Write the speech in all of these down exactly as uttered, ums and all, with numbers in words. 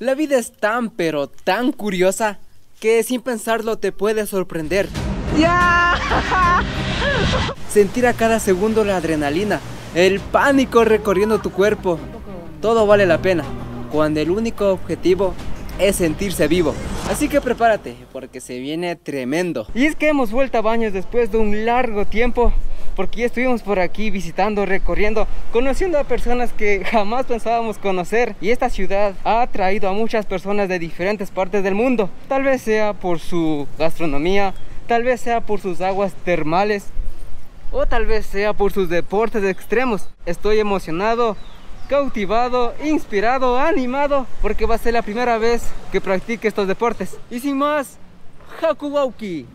La vida es tan pero tan curiosa que sin pensarlo te puede sorprender. ¡Ya! Sentir a cada segundo la adrenalina, el pánico recorriendo tu cuerpo. Todo vale la pena cuando el único objetivo es sentirse vivo. Así que prepárate porque se viene tremendo. Y es que hemos vuelto a Baños después de un largo tiempo, porque ya estuvimos por aquí visitando, recorriendo, conociendo a personas que jamás pensábamos conocer. Y esta ciudad ha atraído a muchas personas de diferentes partes del mundo. Tal vez sea por su gastronomía, tal vez sea por sus aguas termales, o tal vez sea por sus deportes extremos. Estoy emocionado, cautivado, inspirado, animado, porque va a ser la primera vez que practique estos deportes. Y sin más, Hakuwaki.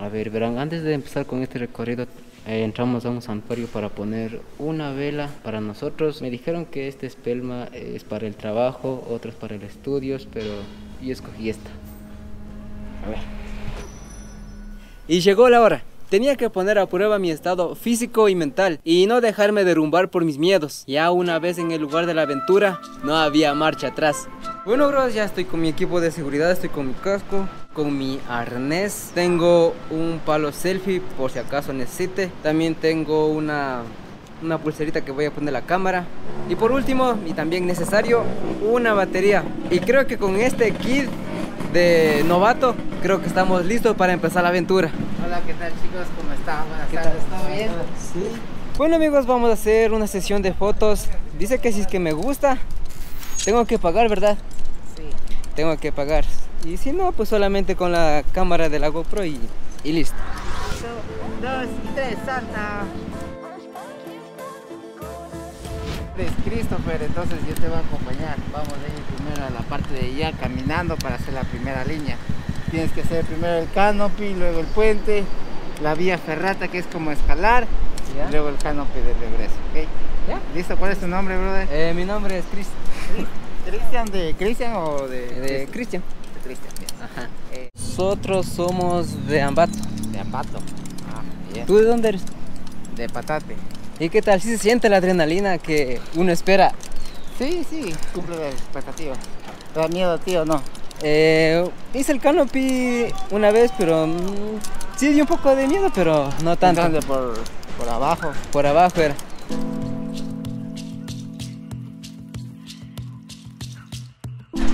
A ver, verán, antes de empezar con este recorrido eh, entramos a un santuario para poner una vela para nosotros. Me dijeron que este espelma es para el trabajo, otros para el estudios, pero yo escogí esta. A ver. Y llegó la hora. Tenía que poner a prueba mi estado físico y mental y no dejarme derrumbar por mis miedos. Ya una vez en el lugar de la aventura, no había marcha atrás. Bueno, bros, ya estoy con mi equipo de seguridad, estoy con mi casco, con mi arnés. Tengo un palo selfie por si acaso necesite. También tengo una, una pulserita que voy a poner la cámara. Y por último, y también necesario, una batería. Y creo que con este kit de novato, creo que estamos listos para empezar la aventura. Hola, ¿qué tal, chicos? ¿Cómo están? Buenas tardes, ¿todo bien? Sí. Bueno, amigos, vamos a hacer una sesión de fotos. Dice que si es que me gusta, tengo que pagar, ¿verdad? Sí. Tengo que pagar. Y si no, pues solamente con la cámara de la GoPro y, y listo. Dos, dos, tres, salta. Es Christopher, entonces yo te voy a acompañar. Vamos a ir primero a la parte de allá caminando para hacer la primera línea. Tienes que hacer primero el canopy, luego el puente, la vía ferrata que es como escalar, ¿ya? Y luego el canopy de regreso, ¿okay? ¿Ya? ¿Listo? ¿Cuál es tu nombre, brother? Eh, mi nombre es Chris. ¿Cristian de Cristian o de...? De Cristian. De Cristian, ajá. Eh. Nosotros somos de Ambato. De Ambato. Ah, bien. ¿Tú de dónde eres? De Patate. ¿Y qué tal? ¿Sí se siente la adrenalina que uno espera? Sí, sí, cumple la expectativa. ¿Te da miedo, tío, o no? Eh, hice el canopy una vez, pero mmm, sí dio un poco de miedo, pero no tanto. Entonces, por, por abajo. Por abajo era.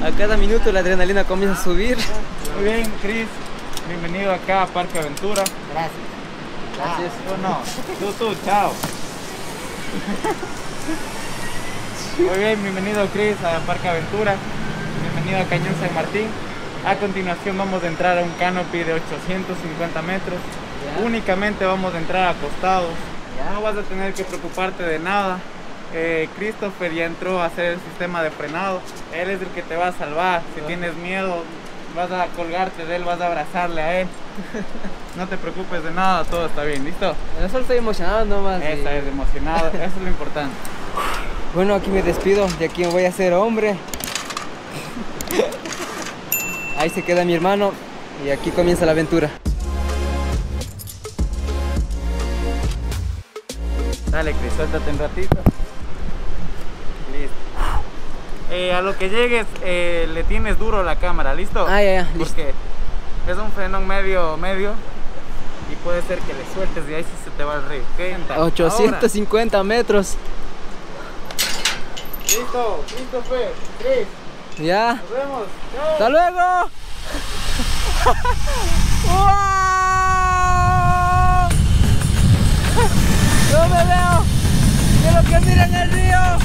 A cada minuto la adrenalina comienza a subir. Muy bien, Chris. Bienvenido acá a Parque Aventura. Gracias. Gracias. Ah, tú no. Tú, tú, chao. Muy bien, bienvenido Chris a Parque Aventura, bienvenido a Cañón San Martín. A continuación vamos a entrar a un canopy de ochocientos cincuenta metros, yeah. Únicamente vamos a entrar acostados, yeah. No vas a tener que preocuparte de nada. eh, Christopher ya entró a hacer el sistema de frenado. Él es el que te va a salvar, si yeah. Tienes miedo vas a colgarte de él, vas a abrazarle a él. No te preocupes de nada, todo está bien, ¿listo? Yo solo estoy emocionado nomás. Esa y... es emocionado, eso es lo importante. Bueno, aquí me despido, de aquí me voy a hacer hombre. Ahí se queda mi hermano y aquí comienza la aventura. Dale, Cris, suéltate un ratito. Eh, a lo que llegues eh, le tienes duro la cámara, ¿listo? Ah, ya, ya, porque listo. Es un frenón medio, medio y puede ser que le sueltes y ahí sí se te va el río. ochocientos cincuenta ahora. Metros. Listo, listo fue, Chris. Ya. Nos vemos. ¡Chao! ¡Hasta luego! ¡No me veo! ¡Quiero que miren el río!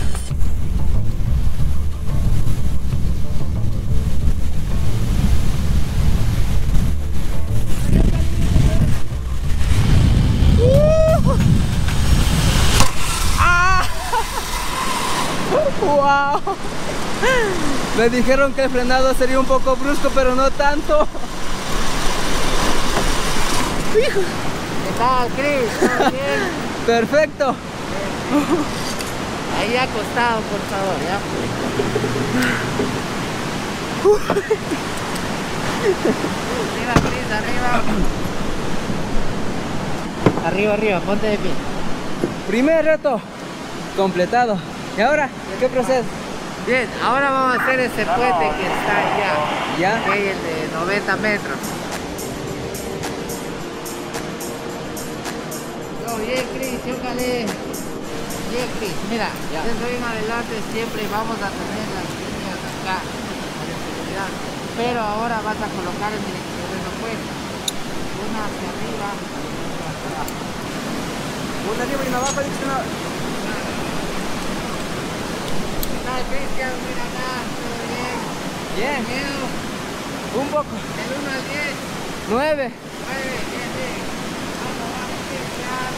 ¡Wow! Me dijeron que el frenado sería un poco brusco, pero no tanto. ¡Hijo! ¿Qué tal, Chris? ¿Todo bien? Perfecto. Ahí acostado, por favor, ya. Arriba, Chris, arriba. Arriba, arriba, ponte de pie. Primer reto completado. ¿Y ahora qué proceso? Bien, ahora vamos a hacer ese puente que está allá. ¿Ya? Ok, el de noventa metros. No, bien, Cris, chócale. Bien, Cris, mira, ya. Desde hoy en adelante siempre vamos a tener las líneas acá, pero ahora vas a colocar en direcciones opuestas. Una hacia arriba, una hacia abajo. Una arriba y una abajo, direccionada. Cristian, mira acá, todo bien. Bien. Miedo. Un poco. Del uno al diez. nueve. nueve, diez, diez. Vamos, vamos, Cristian.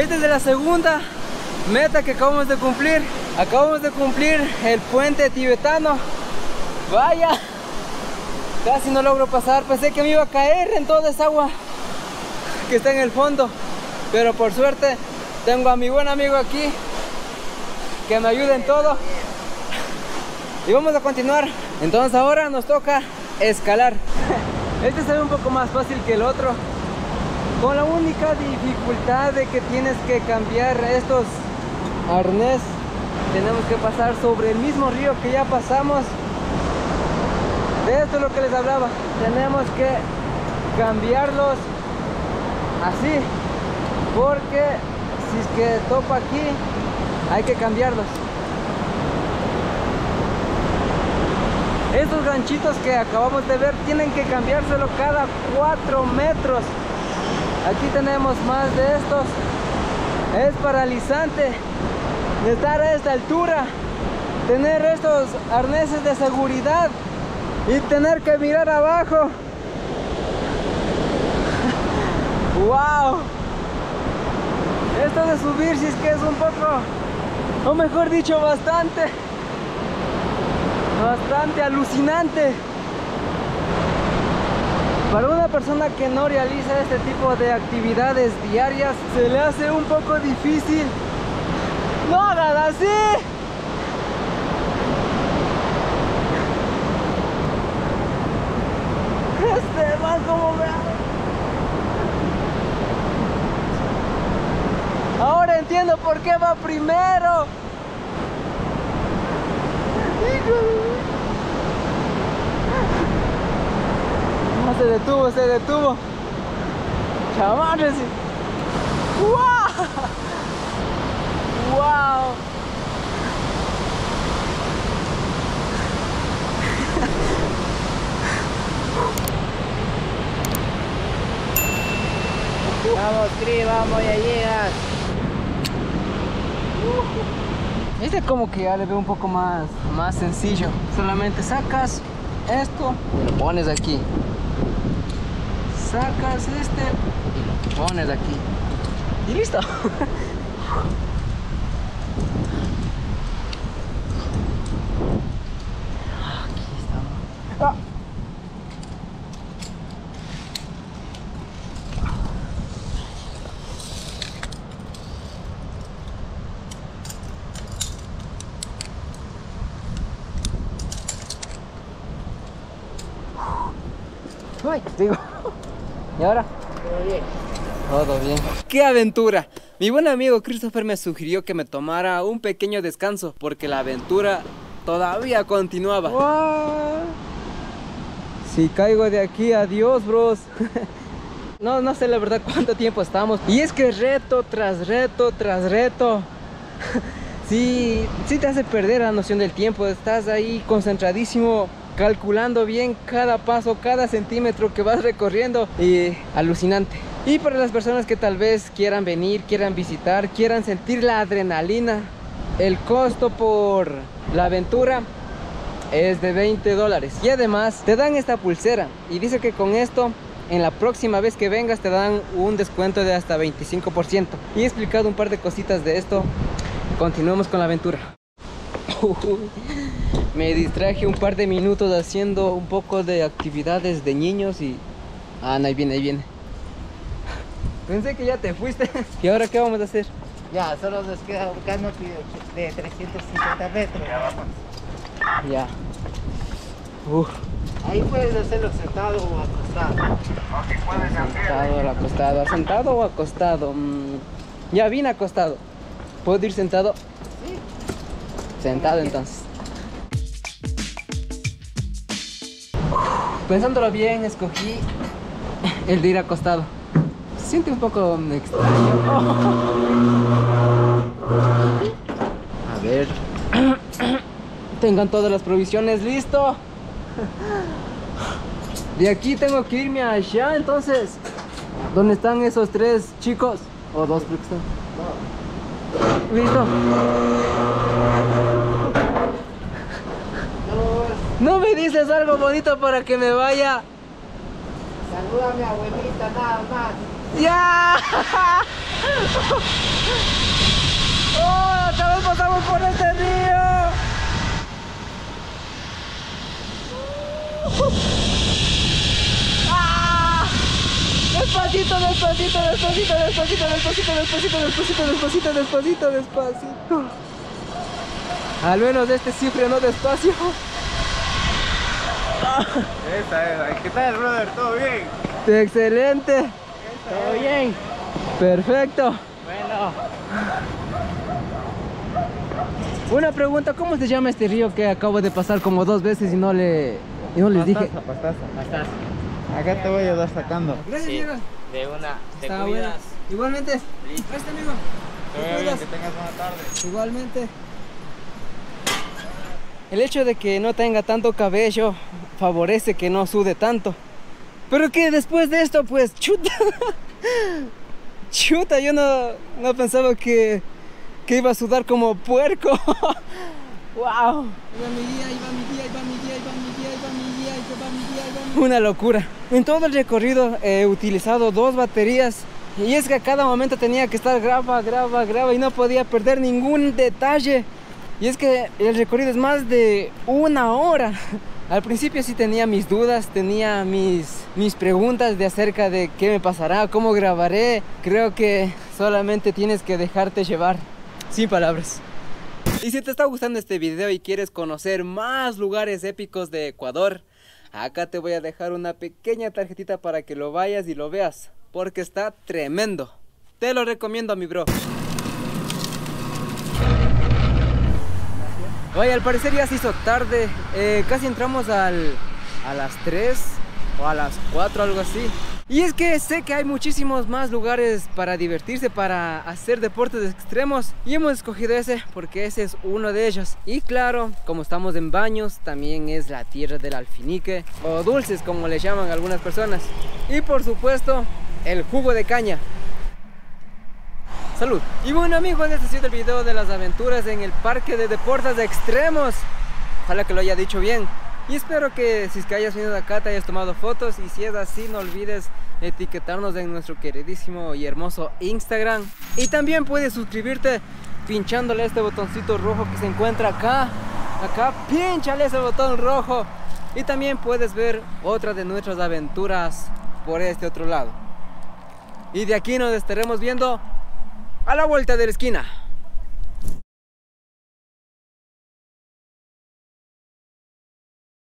Esta es de la segunda meta que acabamos de cumplir. Acabamos de cumplir el puente tibetano. Vaya, casi no logro pasar. Pensé que me iba a caer en toda esa agua que está en el fondo, pero por suerte tengo a mi buen amigo aquí que me ayuda en todo. Y vamos a continuar. Entonces ahora nos toca escalar. Este se ve un poco más fácil que el otro, con la única dificultad de que tienes que cambiar estos arnés. Tenemos que pasar sobre el mismo río que ya pasamos. De esto es lo que les hablaba, tenemos que cambiarlos así, porque si es que topa aquí hay que cambiarlos. Estos ganchitos que acabamos de ver tienen que cambiárselo cada cuatro metros. Aquí tenemos más de estos. Es paralizante estar a esta altura, tener estos arneses de seguridad y tener que mirar abajo. ¡Wow! Esto de subir si es que es un poco, o mejor dicho, bastante, bastante alucinante. Para una persona que no realiza este tipo de actividades diarias, se le hace un poco difícil. ¡No hagan así! Este man como me... Ahora entiendo por qué va primero. Se detuvo, se detuvo. Chavales. ¡Wow! ¡Wow! Vamos, Cris, vamos, ya llegas. Este como que ya le veo un poco más, más sencillo. Solamente sacas esto y lo pones aquí. Sacas este y lo pones aquí. Y listo. Aquí está. Uy, digo. ¿Y ahora? Todo bien. Todo bien. ¡Qué aventura! Mi buen amigo Christopher me sugirió que me tomara un pequeño descanso porque la aventura todavía continuaba. Wow. Si caigo de aquí, adiós, bros. No, no sé la verdad cuánto tiempo estamos. Y es que reto tras reto tras reto. Sí, sí te hace perder la noción del tiempo. Estás ahí concentradísimo, calculando bien cada paso, cada centímetro que vas recorriendo. Y alucinante. Y para las personas que tal vez quieran venir, quieran visitar, quieran sentir la adrenalina, el costo por la aventura es de veinte dólares. Y además te dan esta pulsera y dice que con esto en la próxima vez que vengas te dan un descuento de hasta veinticinco por ciento. Y he explicado un par de cositas de esto. Continuemos con la aventura. Me distraje un par de minutos haciendo un poco de actividades de niños y Ah, no, ahí viene, ahí viene. Pensé que ya te fuiste. ¿Y ahora qué vamos a hacer? Ya, solo nos queda un canopy de trescientos cincuenta metros. Ya, vamos. Ya. Uf. Ahí puedes hacerlo sentado o acostado. Okay, puedes sentado o acostado. ¿Sentado o acostado? Mm, ya vine acostado. ¿Puedo ir sentado? Sí. Sentado entonces. Uf, pensándolo bien, escogí el de ir acostado. Se siente un poco extraño. Oh. A ver. Tengan todas las provisiones, listo. De aquí tengo que irme allá, entonces. ¿Dónde están esos tres chicos? O dos, creo que están. Listo. ¿No me dices algo bonito para que me vaya? Saluda a mi abuelita, nada más. ¡Ya! ¡Oh! ¡Otra vez pasamos por este río! ¡Ah! Despacito, despacito, despacito, despacito, despacito, despacito, despacito, despacito, despacito, despacito. Al menos este sí frenó despacio. Esta es, ¿qué tal, brother? ¿Todo bien? ¡Excelente! ¿Todo bien? Perfecto. Bueno. Una pregunta, ¿cómo se llama este río que acabo de pasar como dos veces y no le y no les Pastaza, dije? Pastaza, Pastaza. Acá te voy a ayudar sacando. Gracias, sí, de una, te cuidas. Buena. Igualmente. Gracias, amigo. Te bien, que tengas buena tarde. Igualmente. El hecho de que no tenga tanto cabello favorece que no sude tanto. Pero que después de esto, pues, chuta. Chuta, yo no, no pensaba que, que iba a sudar como puerco. Wow. Una locura. En todo el recorrido he utilizado dos baterías. Y es que a cada momento tenía que estar graba, graba, graba. Y no podía perder ningún detalle. Y es que el recorrido es más de una hora. Al principio sí tenía mis dudas, tenía mis, mis preguntas de acerca de qué me pasará, cómo grabaré. Creo que solamente tienes que dejarte llevar, sin palabras. Y si te está gustando este video y quieres conocer más lugares épicos de Ecuador, acá te voy a dejar una pequeña tarjetita para que lo vayas y lo veas, porque está tremendo. Te lo recomiendo, mi bro. Oye, al parecer ya se hizo tarde, eh, casi entramos al, a las tres o a las cuatro, algo así. Y es que sé que hay muchísimos más lugares para divertirse, para hacer deportes extremos. Y hemos escogido ese porque ese es uno de ellos. Y claro, como estamos en Baños, también es la tierra del alfinique, o dulces como le llaman algunas personas. Y por supuesto, el jugo de caña. Salud. Y bueno, amigos, este ha sido el video de las aventuras en el parque de deportes extremos. Ojalá que lo haya dicho bien. Y espero que si es que hayas venido acá te hayas tomado fotos. Y si es así, no olvides etiquetarnos en nuestro queridísimo y hermoso Instagram. Y también puedes suscribirte pinchándole este botoncito rojo que se encuentra acá. Acá, pínchale ese botón rojo. Y también puedes ver otra de nuestras aventuras por este otro lado. Y de aquí nos estaremos viendo a la vuelta de la esquina.